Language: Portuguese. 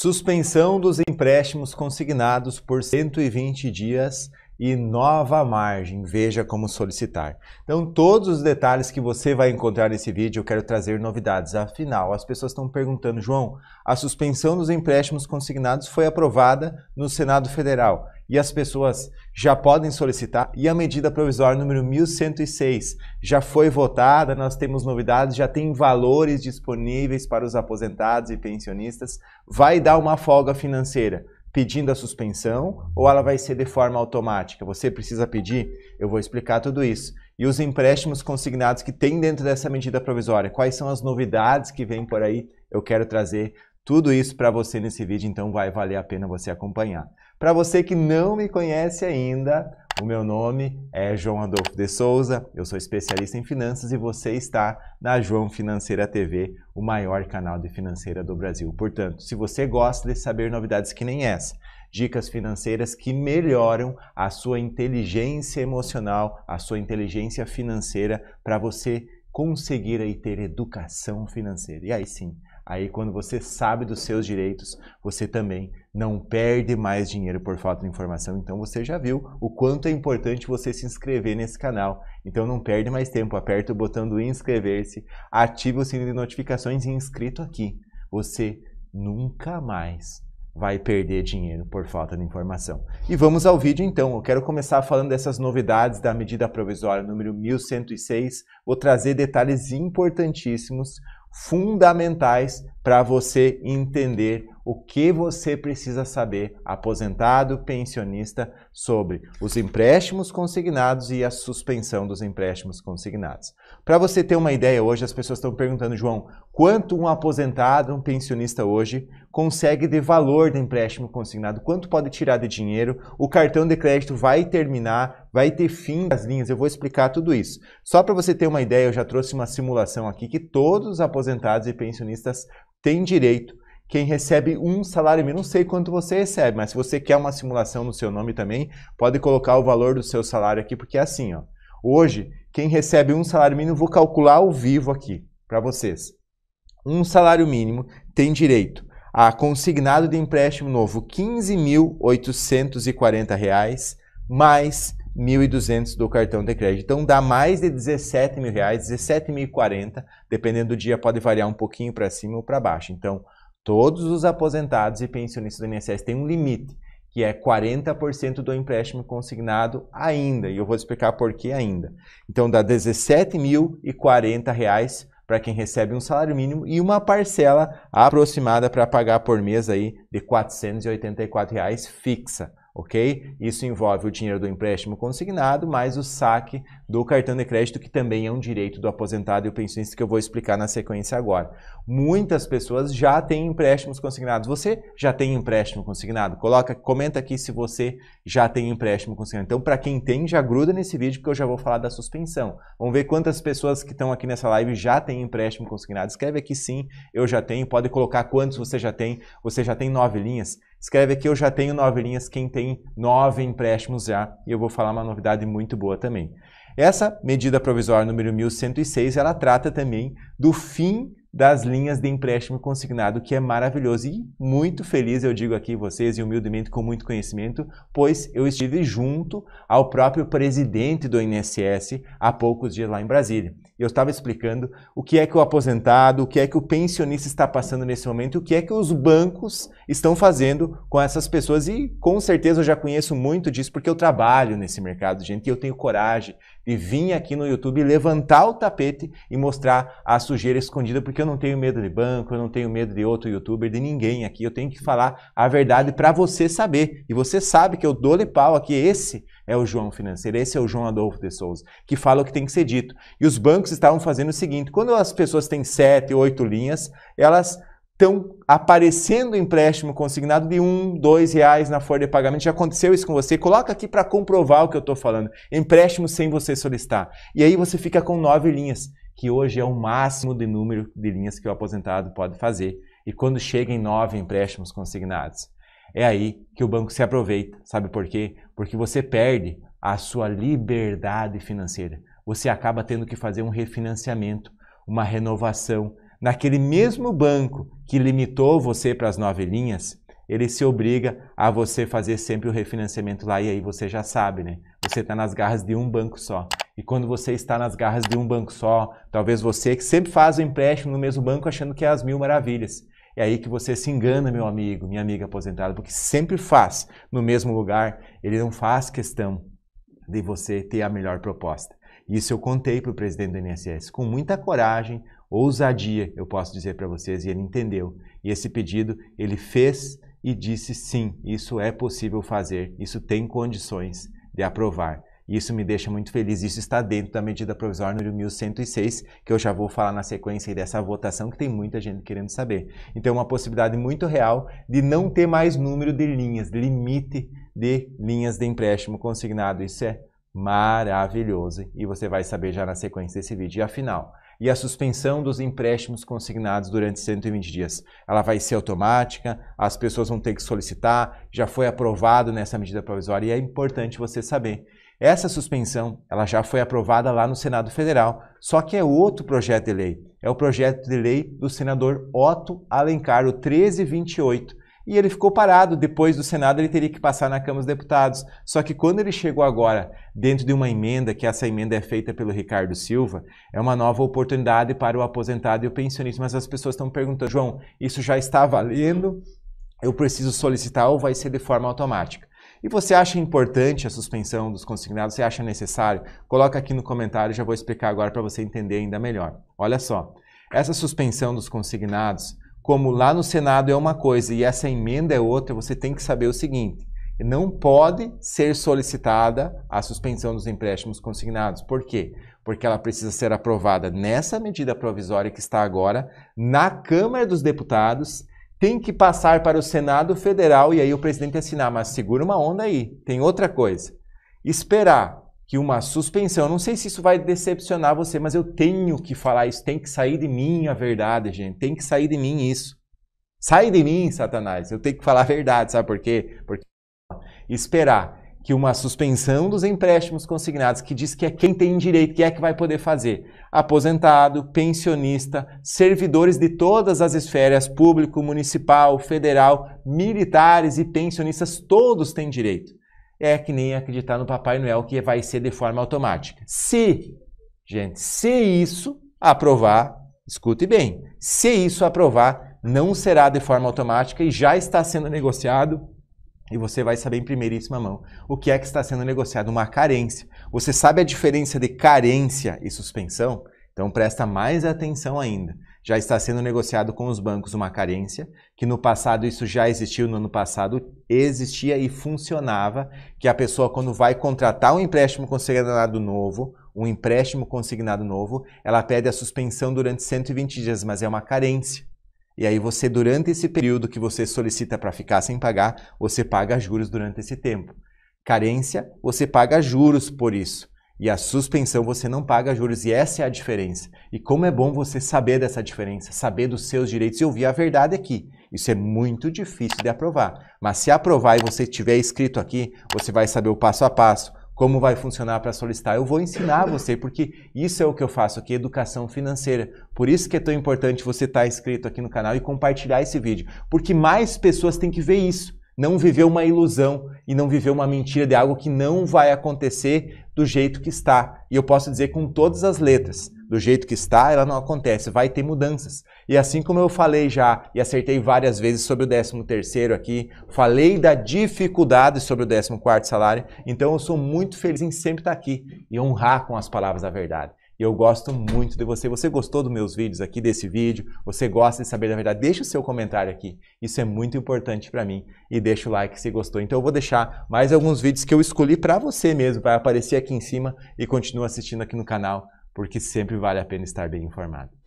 Suspensão dos empréstimos consignados por 120 dias e nova margem. Veja como solicitar. Então, todos os detalhes que você vai encontrar nesse vídeo, eu quero trazer novidades. Afinal, as pessoas estão perguntando, João, a suspensão dos empréstimos consignados foi aprovada no Senado Federal e as pessoas já podem solicitar, e a medida provisória número 1106 já foi votada, nós temos novidades, já tem valores disponíveis para os aposentados e pensionistas, vai dar uma folga financeira pedindo a suspensão ou ela vai ser de forma automática? Você precisa pedir? Eu vou explicar tudo isso. E os empréstimos consignados que tem dentro dessa medida provisória, quais são as novidades que vêm por aí? Eu quero trazer tudo isso para você nesse vídeo, então vai valer a pena você acompanhar. Para você que não me conhece ainda, o meu nome é João Adolfo de Souza, eu sou especialista em finanças e você está na João Financeira TV, o maior canal de financeira do Brasil. Portanto, se você gosta de saber novidades que nem essa, dicas financeiras que melhoram a sua inteligência emocional, a sua inteligência financeira, para você conseguir aí ter educação financeira. E aí sim, aí quando você sabe dos seus direitos, você também não perde mais dinheiro por falta de informação. Então você já viu o quanto é importante você se inscrever nesse canal. Então não perde mais tempo, aperta o botão do inscrever-se, ativa o sininho de notificações e inscrito aqui. Você nunca mais vai perder dinheiro por falta de informação. E vamos ao vídeo então. Eu quero começar falando dessas novidades da medida provisória número 1106. Vou trazer detalhes importantíssimos, fundamentais para você entender o que você precisa saber, aposentado, pensionista, sobre os empréstimos consignados e a suspensão dos empréstimos consignados. Para você ter uma ideia, hoje as pessoas estão perguntando, João, quanto um aposentado, um pensionista hoje consegue de valor de empréstimo consignado? Quanto pode tirar de dinheiro? O cartão de crédito vai terminar? Vai ter fim das linhas, eu vou explicar tudo isso. Só para você ter uma ideia, eu já trouxe uma simulação aqui que todos os aposentados e pensionistas têm direito. Quem recebe um salário mínimo, não sei quanto você recebe, mas se você quer uma simulação no seu nome também, pode colocar o valor do seu salário aqui, porque é assim, ó. Hoje, quem recebe um salário mínimo, vou calcular ao vivo aqui para vocês. Um salário mínimo tem direito a consignado de empréstimo novo R$ 15.840 mais R$ 1.200 do cartão de crédito. Então dá mais de R$ 17.000, R$ 17.040, dependendo do dia, pode variar um pouquinho para cima ou para baixo. Então, todos os aposentados e pensionistas do INSS têm um limite, que é 40% do empréstimo consignado ainda, e eu vou explicar por que ainda. Então dá R$ 17.040 para quem recebe um salário mínimo e uma parcela aproximada para pagar por mês aí de R$ 484 fixa. Ok? Isso envolve o dinheiro do empréstimo consignado, mais o saque do cartão de crédito, que também é um direito do aposentado e o pensionista, que eu vou explicar na sequência agora. Muitas pessoas já têm empréstimos consignados. Você já tem empréstimo consignado? Comenta aqui se você já tem empréstimo consignado. Então, para quem tem, já gruda nesse vídeo, porque eu já vou falar da suspensão. Vamos ver quantas pessoas que estão aqui nessa live já têm empréstimo consignado. Escreve aqui, sim, eu já tenho. Pode colocar quantos você já tem. Você já tem 9 linhas? Escreve aqui, eu já tenho 9 linhas, quem tem 9 empréstimos já, e eu vou falar uma novidade muito boa também. Essa medida provisória número 1106, ela trata também do fim das linhas de empréstimo consignado, que é maravilhoso e muito feliz, eu digo aqui vocês, e humildemente com muito conhecimento, pois eu estive junto ao próprio presidente do INSS há poucos dias lá em Brasília. Eu estava explicando o que é que o aposentado, o que é que o pensionista está passando nesse momento, o que é que os bancos estão fazendo com essas pessoas. E com certeza eu já conheço muito disso, porque eu trabalho nesse mercado, gente, e eu tenho coragem de vir aqui no YouTube levantar o tapete e mostrar a sujeira escondida, porque eu não tenho medo de banco, eu não tenho medo de outro youtuber, de ninguém aqui. Eu tenho que falar a verdade para você saber. E você sabe que eu dou-lhe pau aqui, esse é o João Financeiro, esse é o João Adolfo de Souza, que fala o que tem que ser dito. E os bancos estavam fazendo o seguinte, quando as pessoas têm 7, 8 linhas, elas estão aparecendo empréstimo consignado de R$1, R$2 na folha de pagamento. Já aconteceu isso com você? Coloca aqui para comprovar o que eu estou falando. Empréstimo sem você solicitar. E aí você fica com 9 linhas, que hoje é o máximo de número de linhas que o aposentado pode fazer. E quando chega em 9 empréstimos consignados, é aí que o banco se aproveita. Sabe por quê? Porque você perde a sua liberdade financeira. Você acaba tendo que fazer um refinanciamento, uma renovação. naquele mesmo banco que limitou você para as 9 linhas, ele se obriga a você fazer sempre o refinanciamento lá, e aí você já sabe, né? Você está nas garras de um banco só. E quando você está nas garras de um banco só, talvez você que sempre faz o empréstimo no mesmo banco achando que é as mil maravilhas. É aí que você se engana, meu amigo, minha amiga aposentada, porque sempre faz no mesmo lugar, ele não faz questão de você ter a melhor proposta. Isso eu contei para o presidente do INSS, com muita coragem, ousadia, eu posso dizer para vocês, e ele entendeu. E esse pedido ele fez e disse sim, isso é possível fazer, isso tem condições de aprovar. Isso me deixa muito feliz, isso está dentro da medida provisória número 1106, que eu já vou falar na sequência dessa votação, que tem muita gente querendo saber. Então, uma possibilidade muito real de não ter mais número de linhas, limite de linhas de empréstimo consignado. Isso é maravilhoso e você vai saber já na sequência desse vídeo. E afinal, e a suspensão dos empréstimos consignados durante 120 dias? Ela vai ser automática, as pessoas vão ter que solicitar, já foi aprovado nessa medida provisória e é importante você saber. Essa suspensão, ela já foi aprovada lá no Senado Federal, só que é outro projeto de lei. É o projeto de lei do senador Otto Alencar, o 1328. E ele ficou parado, depois do Senado ele teria que passar na Câmara dos Deputados. Só que quando ele chegou agora, dentro de uma emenda, que essa emenda é feita pelo Ricardo Silva, é uma nova oportunidade para o aposentado e o pensionista. Mas as pessoas estão perguntando, João, isso já está valendo? Eu preciso solicitar ou vai ser de forma automática? E você acha importante a suspensão dos consignados? Você acha necessário? Coloca aqui no comentário, já vou explicar agora para você entender ainda melhor. Olha só, essa suspensão dos consignados, como lá no Senado é uma coisa e essa emenda é outra, você tem que saber o seguinte, não pode ser solicitada a suspensão dos empréstimos consignados. Por quê? Porque ela precisa ser aprovada nessa medida provisória que está agora, na Câmara dos Deputados, tem que passar para o Senado Federal e aí o presidente assinar, mas segura uma onda aí, tem outra coisa. Esperar que uma suspensão, não sei se isso vai decepcionar você, mas eu tenho que falar isso, tem que sair de mim a verdade, gente, tem que sair de mim isso. Sai de mim, Satanás, eu tenho que falar a verdade, sabe por quê? Porque esperar que uma suspensão dos empréstimos consignados, que diz que é quem tem direito, quem é que vai poder fazer? Aposentado, pensionista, servidores de todas as esferas, público, municipal, federal, militares e pensionistas, todos têm direito. É que nem acreditar no Papai Noel, que vai ser de forma automática. Se, gente, se isso aprovar, escute bem, se isso aprovar, não será de forma automática e já está sendo negociado. E você vai saber em primeiríssima mão o que é que está sendo negociado, uma carência. Você sabe a diferença de carência e suspensão? Então presta mais atenção ainda. Já está sendo negociado com os bancos uma carência, que no passado isso já existiu, no ano passado existia e funcionava, que a pessoa quando vai contratar um empréstimo consignado novo, ela pede a suspensão durante 120 dias, mas é uma carência. E aí você, durante esse período que você solicita para ficar sem pagar, você paga juros durante esse tempo. Carência, você paga juros por isso. E a suspensão, você não paga juros. E essa é a diferença. E como é bom você saber dessa diferença, saber dos seus direitos e ouvir a verdade aqui. Isso é muito difícil de aprovar. Mas se aprovar e você tiver escrito aqui, você vai saber o passo a passo, como vai funcionar para solicitar. Eu vou ensinar você, porque isso é o que eu faço aqui, educação financeira. Por isso que é tão importante você estar inscrito aqui no canal e compartilhar esse vídeo, porque mais pessoas têm que ver isso, não viver uma ilusão e não viver uma mentira de algo que não vai acontecer do jeito que está. E eu posso dizer com todas as letras, do jeito que está, ela não acontece, vai ter mudanças. E assim como eu falei já e acertei várias vezes sobre o 13º aqui, falei da dificuldade sobre o 14º salário, então eu sou muito feliz em sempre estar aqui e honrar com as palavras da verdade. E eu gosto muito de você. Você gostou dos meus vídeos aqui, desse vídeo? Você gosta de saber da verdade? Deixa o seu comentário aqui. Isso é muito importante para mim. E deixa o like se gostou. Então eu vou deixar mais alguns vídeos que eu escolhi para você mesmo. Vai aparecer aqui em cima e continua assistindo aqui no canal, porque sempre vale a pena estar bem informado.